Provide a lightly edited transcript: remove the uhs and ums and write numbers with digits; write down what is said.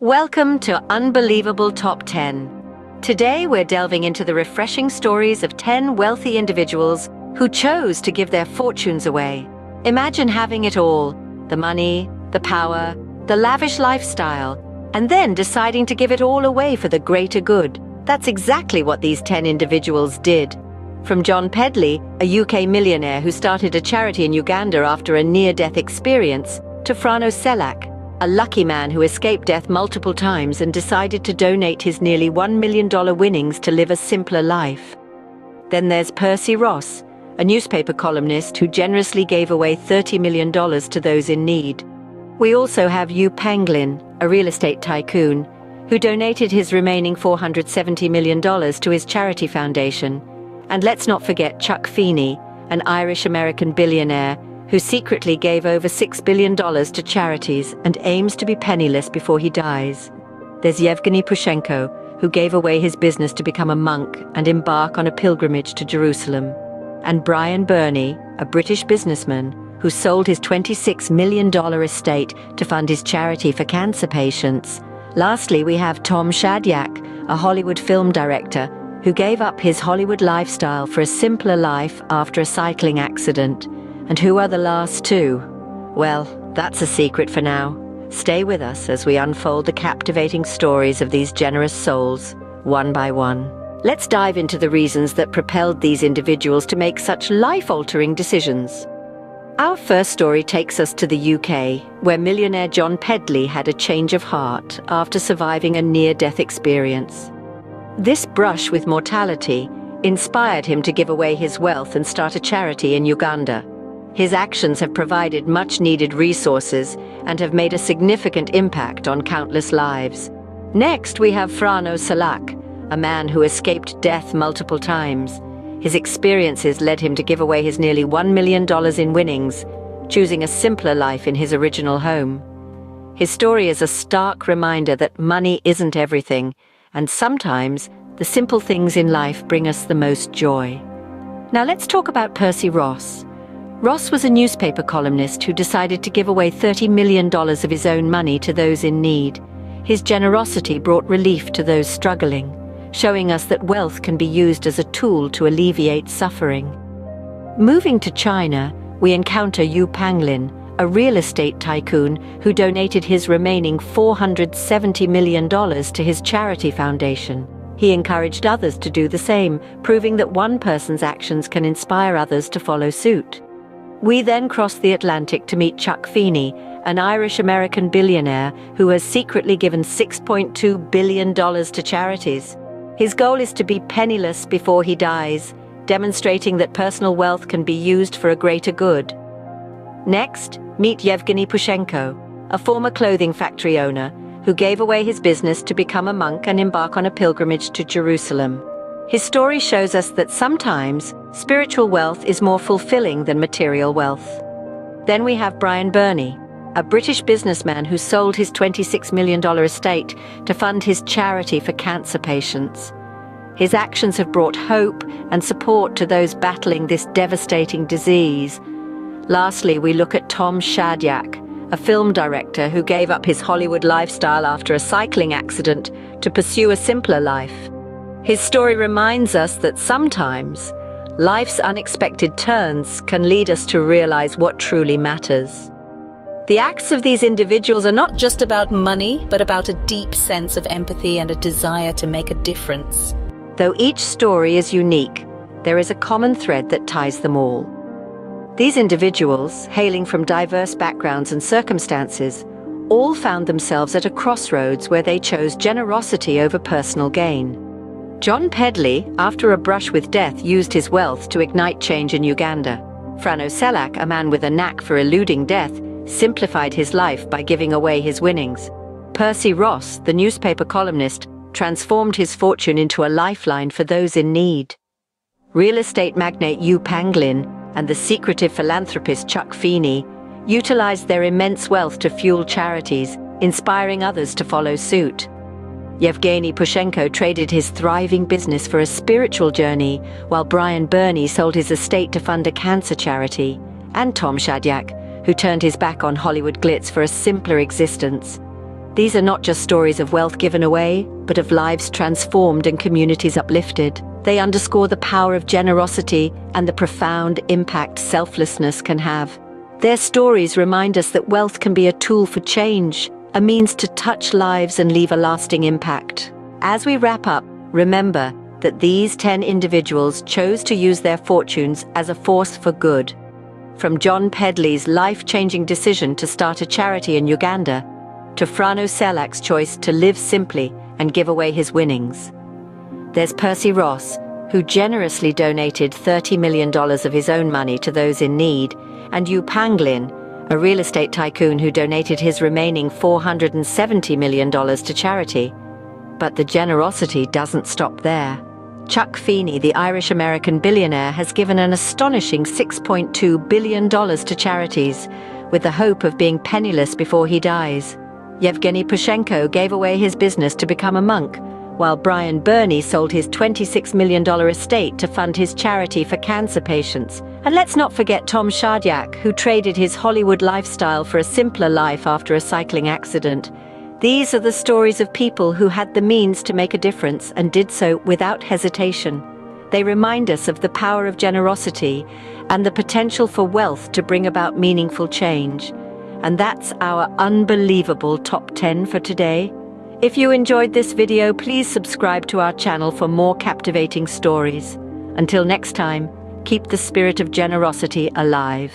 Welcome to Unbelievable Top 10. Today we're delving into the refreshing stories of 10 wealthy individuals who chose to give their fortunes away. Imagine having it all, the money, the power, the lavish lifestyle, and then deciding to give it all away for the greater good. That's exactly what these 10 individuals did. From John Pedley, a UK millionaire who started a charity in Uganda after a near-death experience, to Frano Selak, a lucky man who escaped death multiple times and decided to donate his nearly $1 million winnings to live a simpler life. Then there's Percy Ross, a newspaper columnist who generously gave away $30 million to those in need. We also have Yu Panglin, a real estate tycoon, who donated his remaining $470 million to his charity foundation. And let's not forget Chuck Feeney, an Irish-American billionaire who secretly gave over $6 billion to charities and aims to be penniless before he dies. There's Yevgeny Pushchenko, who gave away his business to become a monk and embark on a pilgrimage to Jerusalem. And Brian Burney, a British businessman, who sold his $26 million estate to fund his charity for cancer patients. Lastly, we have Tom Shadyak, a Hollywood film director, who gave up his Hollywood lifestyle for a simpler life after a cycling accident. And who are the last two? Well, that's a secret for now. Stay with us as we unfold the captivating stories of these generous souls, one by one. Let's dive into the reasons that propelled these individuals to make such life-altering decisions. Our first story takes us to the UK, where millionaire John Pedley had a change of heart after surviving a near-death experience. This brush with mortality inspired him to give away his wealth and start a charity in Uganda. His actions have provided much-needed resources and have made a significant impact on countless lives. Next, we have Frano Selak, a man who escaped death multiple times. His experiences led him to give away his nearly $1 million in winnings, choosing a simpler life in his original home. His story is a stark reminder that money isn't everything, and sometimes the simple things in life bring us the most joy. Now let's talk about Percy Ross. Ross was a newspaper columnist who decided to give away $30 million of his own money to those in need. His generosity brought relief to those struggling, showing us that wealth can be used as a tool to alleviate suffering. Moving to China, we encounter Yu Panglin, a real estate tycoon who donated his remaining $470 million to his charity foundation. He encouraged others to do the same, proving that one person's actions can inspire others to follow suit. We then crossed the Atlantic to meet Chuck Feeney, an Irish-American billionaire who has secretly given $6.2 billion to charities. His goal is to be penniless before he dies, demonstrating that personal wealth can be used for a greater good. Next, meet Yevgeny Pushchenko, a former clothing factory owner who gave away his business to become a monk and embark on a pilgrimage to Jerusalem. His story shows us that sometimes spiritual wealth is more fulfilling than material wealth. Then we have Brian Burney, a British businessman who sold his $26 million estate to fund his charity for cancer patients. His actions have brought hope and support to those battling this devastating disease. Lastly, we look at Tom Shadyak, a film director who gave up his Hollywood lifestyle after a cycling accident to pursue a simpler life. His story reminds us that sometimes life's unexpected turns can lead us to realize what truly matters. The acts of these individuals are not just about money, but about a deep sense of empathy and a desire to make a difference. Though each story is unique, there is a common thread that ties them all. These individuals, hailing from diverse backgrounds and circumstances, all found themselves at a crossroads where they chose generosity over personal gain. John Pedley, after a brush with death, used his wealth to ignite change in Uganda. Frano Selak, a man with a knack for eluding death, simplified his life by giving away his winnings. Percy Ross, the newspaper columnist, transformed his fortune into a lifeline for those in need. Real estate magnate Yu Panglin and the secretive philanthropist Chuck Feeney utilized their immense wealth to fuel charities, inspiring others to follow suit. Yevgeny Pushchenko traded his thriving business for a spiritual journey, while Brian Burney sold his estate to fund a cancer charity, and Tom Shadyak, who turned his back on Hollywood glitz for a simpler existence. These are not just stories of wealth given away, but of lives transformed and communities uplifted. They underscore the power of generosity and the profound impact selflessness can have. Their stories remind us that wealth can be a tool for change, a means to touch lives and leave a lasting impact. As we wrap up, remember that these 10 individuals chose to use their fortunes as a force for good. From John Pedley's life-changing decision to start a charity in Uganda, to Frano Selak's choice to live simply and give away his winnings. There's Percy Ross, who generously donated $30 million of his own money to those in need, and Yu Panglin, a real estate tycoon who donated his remaining $470 million to charity. But the generosity doesn't stop there. Chuck Feeney, the Irish-American billionaire, has given an astonishing $6.2 billion to charities, with the hope of being penniless before he dies. Yevgeny Pushchenko gave away his business to become a monk, while Brian Burney sold his $26 million estate to fund his charity for cancer patients. And let's not forget Tom Shadyak, who traded his Hollywood lifestyle for a simpler life after a cycling accident. These are the stories of people who had the means to make a difference and did so without hesitation. They remind us of the power of generosity and the potential for wealth to bring about meaningful change. And that's our Unbelievable Top 10 for today. If you enjoyed this video, please subscribe to our channel for more captivating stories. Until next time, keep the spirit of generosity alive.